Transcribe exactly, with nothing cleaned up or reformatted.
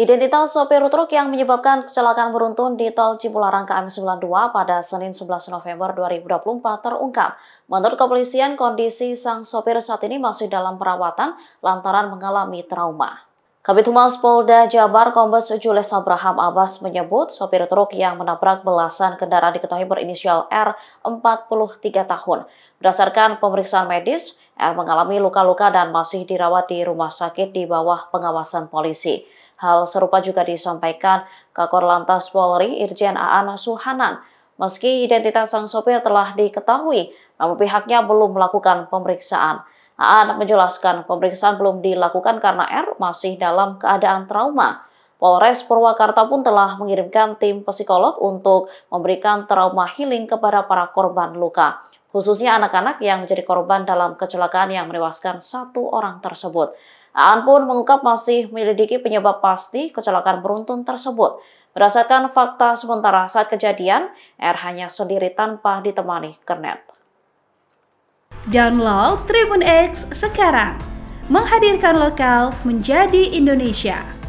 Identitas sopir truk yang menyebabkan kecelakaan beruntun di Tol Cipularang K M sembilan puluh dua pada Senin sebelas November dua ribu dua puluh empat terungkap. Menurut kepolisian, kondisi sang sopir saat ini masih dalam perawatan lantaran mengalami trauma. Kabit Humas Polda Jabar Kombes Jules Abraham Abast menyebut sopir truk yang menabrak belasan kendaraan diketahui berinisial R, empat puluh tiga tahun. Berdasarkan pemeriksaan medis, R mengalami luka-luka dan masih dirawat di rumah sakit di bawah pengawasan polisi. Hal serupa juga disampaikan Kakorlantas Polri Irjen Aan Suhanan. Meski identitas sang sopir telah diketahui, namun pihaknya belum melakukan pemeriksaan. Aan menjelaskan pemeriksaan belum dilakukan karena R masih dalam keadaan trauma. Polres Purwakarta pun telah mengirimkan tim psikolog untuk memberikan trauma healing kepada para korban luka, khususnya anak-anak yang menjadi korban dalam kecelakaan yang menewaskan satu orang tersebut. Aan pun mengungkap masih menyelidiki penyebab pasti kecelakaan beruntun tersebut. Berdasarkan fakta sementara saat kejadian, R hanya sendiri tanpa ditemani kernet. Download Tribun X sekarang, menghadirkan lokal menjadi Indonesia.